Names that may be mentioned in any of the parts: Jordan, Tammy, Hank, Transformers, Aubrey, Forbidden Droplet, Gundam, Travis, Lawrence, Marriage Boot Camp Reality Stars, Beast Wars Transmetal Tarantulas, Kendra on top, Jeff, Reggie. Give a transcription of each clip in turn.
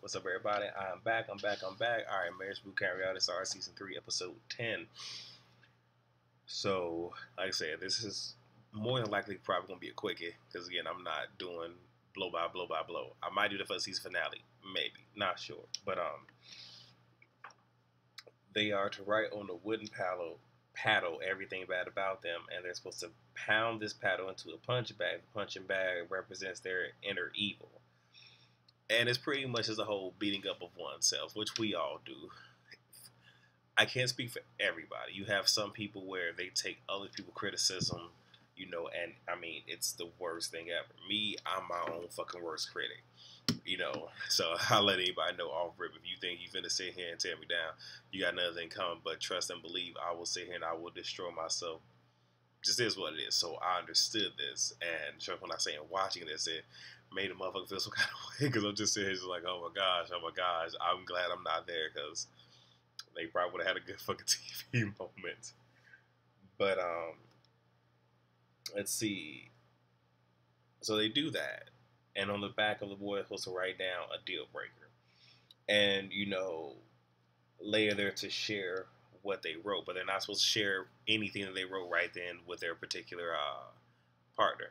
What's up, everybody? I'm back. All right, Marriage Boot Camp Reality Stars Season 3, Episode 10. So, like I said, this is more than likely probably going to be a quickie. Because, again, I'm not doing blow by blow by blow. I might do the first season finale. Maybe. Not sure. But, they are to write on the wooden paddle everything bad about them. And they're supposed to pound this paddle into a punch bag. The punching bag represents their inner evil. And it's pretty much as a whole beating up of oneself, which we all do. I can't speak for everybody. You have some people where they take other people's criticism, you know, and I mean, it's the worst thing ever. Me, I'm my own fucking worst critic, you know. So I'll let anybody know off rip. If you think you're finna sit here and tear me down, you got nothing coming. But trust and believe, I will sit here and I will destroy myself. Just is what it is. So I understood this, and trust when I say in watching this, it made a motherfucker feel some kind of way, because I'm just sitting here just like, oh my gosh, I'm glad I'm not there, because they probably would have had a good fucking TV moment. But, let's see. So they do that, and on the back of the boy, supposed to write down a deal breaker, and, you know, later there to share what they wrote, but they're not supposed to share anything that they wrote right then with their particular partner.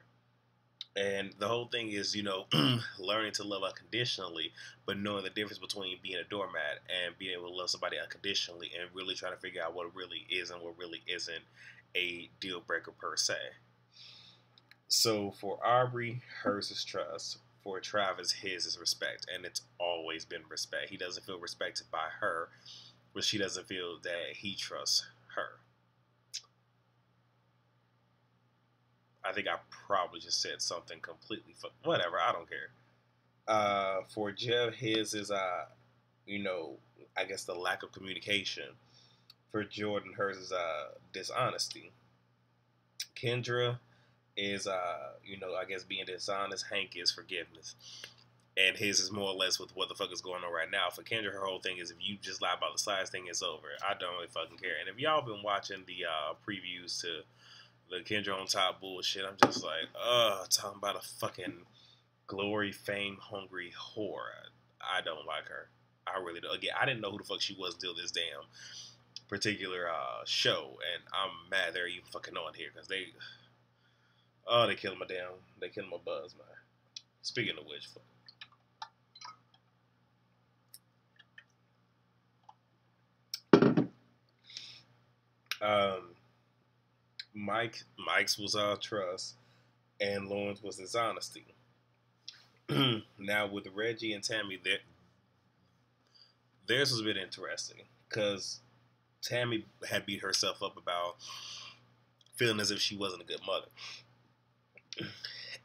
And the whole thing is, you know, learning to love unconditionally, but knowing the difference between being a doormat and being able to love somebody unconditionally, and really trying to figure out what really is and what really isn't a deal breaker per se. So for Aubrey, hers is trust. For Travis, his is respect. And it's always been respect. He doesn't feel respected by her, but she doesn't feel that he trusts her. I think I probably just said something completely whatever. I don't care. For Jeff, his is, you know, I guess the lack of communication. For Jordan, hers is dishonesty. Kendra is, you know, I guess being dishonest. Hank is forgiveness. And his is more or less with what the fuck is going on right now. For Kendra, her whole thing is, if you just lie about the size thing, it's over. I don't really fucking care. And if y'all been watching the previews to the Kendra on top bullshit, I'm just like, talking about a fucking glory, fame, hungry whore. I don't like her. I really don't. Again, I didn't know who the fuck she was until this damn particular show, and I'm mad they're even fucking on here, because they killed my damn, they killed my buzz, man. Speaking of which, fuck. Mike's was our trust, and Lawrence was his honesty. Now with Reggie and Tammy, theirs was a bit interesting, because Tammy had beat herself up about feeling as if she wasn't a good mother,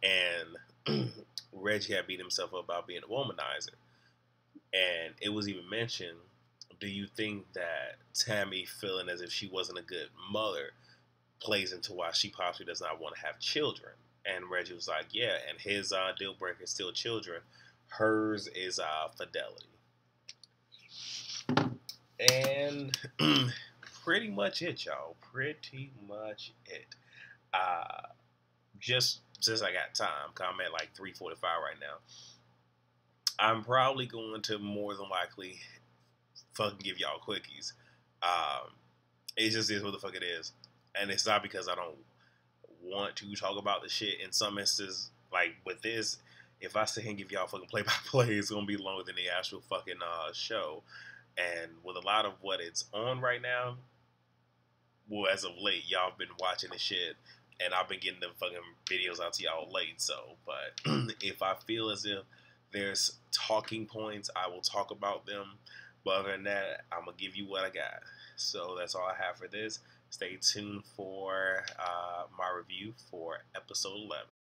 and Reggie had beat himself up about being a womanizer. And it was even mentioned, do you think that Tammy feeling as if she wasn't a good mother plays into why she possibly does not want to have children? And Reggie was like, yeah, and his deal breaker is still children. Hers is fidelity. And pretty much it, y'all. Pretty much it. Just since I got time, because I'm at like 3:45 right now, I'm probably going to more than likely fucking give y'all quickies. It just is what the fuck it is. And it's not because I don't want to talk about the shit. In some instances, like with this, if I sit here and give y'all fucking play-by-play, it's going to be longer than the actual fucking show. And with a lot of what it's on right now, well, as of late, y'all been watching the shit, and I've been getting the fucking videos out to y'all late, so. But if I feel as if there's talking points, I will talk about them. But other than that, I'm going to give you what I got. So that's all I have for this. Stay tuned for my review for episode 11.